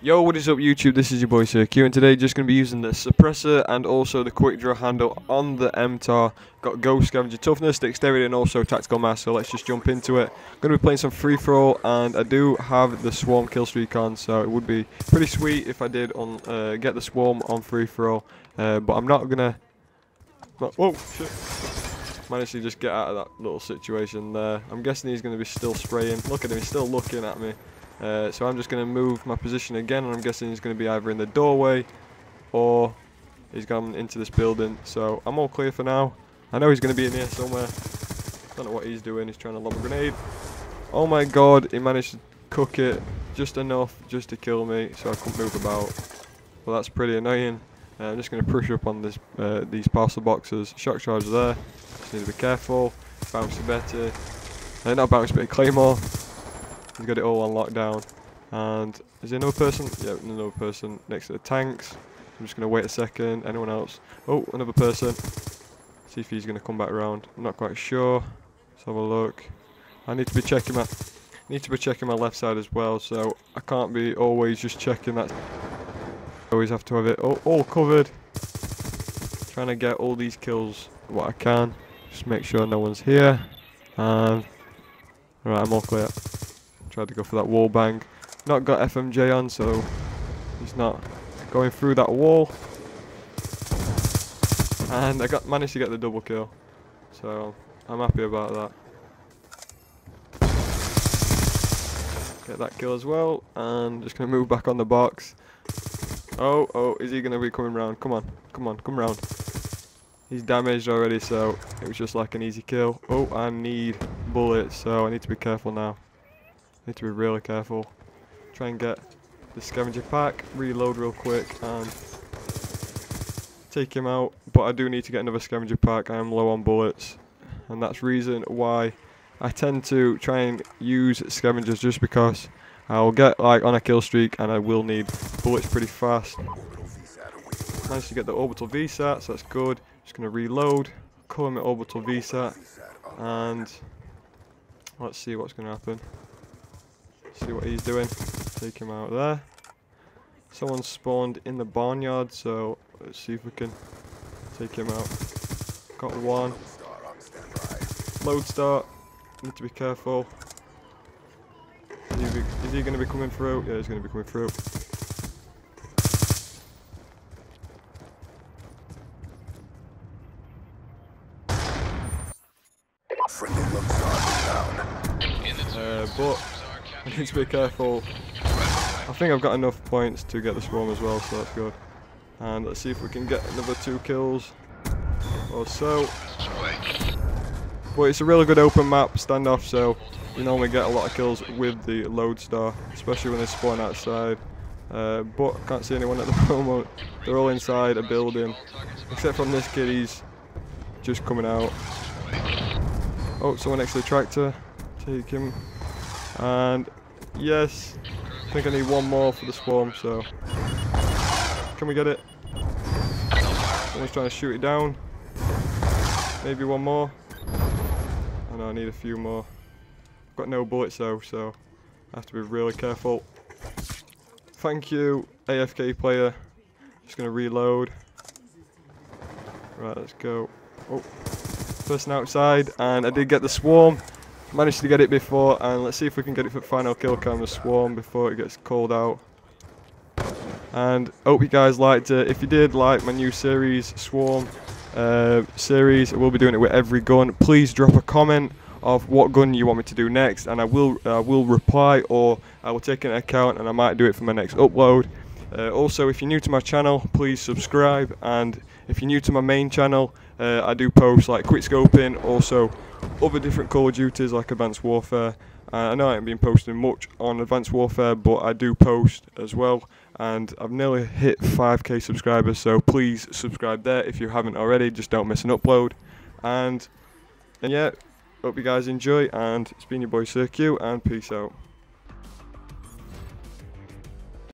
Yo, what is up YouTube, this is your boy Sir Q, and today just going to be using the suppressor and also the quick draw handle on the MTAR. Got Go, Scavenger, Toughness, Dexterity and also Tactical Mass, so let's just jump into it. I'm going to be playing some free for all, and I do have the Swarm killstreak on, so it would be pretty sweet if I did on get the Swarm on free for all, but I'm not going to... Oh, shit. Managed to just get out of that little situation there. I'm guessing he's going to be still spraying. Look at him, he's still looking at me. So I'm just going to move my position again, and I'm guessing he's going to be either in the doorway or he's gone into this building. So I'm all clear for now. I know he's going to be in here somewhere. Don't know what he's doing. He's trying to lob a grenade. Oh my god, he managed to cook it just enough just to kill me, so I couldn't move about. Well, that's pretty annoying. I'm just going to push up on this these parcel boxes. Shock charge there. Just need to be careful. Bouncy Betty. Not bouncy Betty, Claymore. He's got it all on lockdown. And is there another person? Yeah, another person next to the tanks. I'm just going to wait a second. Anyone else? Oh, another person. See if he's going to come back around. I'm not quite sure. Let's have a look. I need to be checking my left side as well, so I can't be always just checking that. Always have to have it all covered. Trying to get all these kills what I can. Just make sure no one's here. And alright, I'm all clear. Tried to go for that wall bang. Not got FMJ on, so he's not going through that wall. And I managed to get the double kill. So I'm happy about that. Get that kill as well. And just going to move back on the box. Oh, is he going to be coming round? Come on, come on, come round. He's damaged already, so it was just like an easy kill. Oh, I need bullets, so I need to be careful now. I need to be really careful. Try and get the scavenger pack, reload real quick, and take him out. But I do need to get another scavenger pack. I am low on bullets, and that's reason why I tend to try and use scavengers, just because I'll get like on a kill streak and I will need bullets pretty fast. Managed to get the orbital V-sat, so that's good. Just going to reload, call him an orbital V-sat, and let's see what's going to happen. See what he's doing. Take him out there. Someone spawned in the barnyard, so let's see if we can take him out. Got one. Lodestar. Need to be careful. Is he going to be coming through? Yeah, he's going to be coming through. But I need to be careful. I think I've got enough points to get the swarm as well, so that's good. And let's see if we can get another 2 kills or so. But it's a really good open map standoff, so you normally get a lot of kills with the lodestar, especially when they spawn outside. But I can't see anyone at the moment. They're all inside a building, except from this kid. He's just coming out. Oh, someone next to the tractor. Take him. And yes, I think I need one more for the swarm. So can we get it? Someone's trying to shoot it down. Maybe one more. Oh no, I need a few more. Got no bullets though, so I have to be really careful. Thank you, AFK player. Just gonna reload. Right, let's go. Oh, person outside, and I did get the swarm. Managed to get it before, and let's see if we can get it for the final kill cam, the swarm, before it gets called out. And hope you guys liked it. If you did like my new series, Swarm series, I will be doing it with every gun. Please drop a comment of what gun you want me to do next, and I will reply, or I will take an account, and I might do it for my next upload. Also, if you're new to my channel, please subscribe, and if you're new to my main channel, I do post like quick scoping, also other different Call of Duties like Advanced Warfare. I know I haven't been posting much on Advanced Warfare, but I do post as well, and I've nearly hit 5k subscribers, so please subscribe there if you haven't already, just don't miss an upload. And yeah, hope you guys enjoy, and it's been your boy Sir Q, and peace out.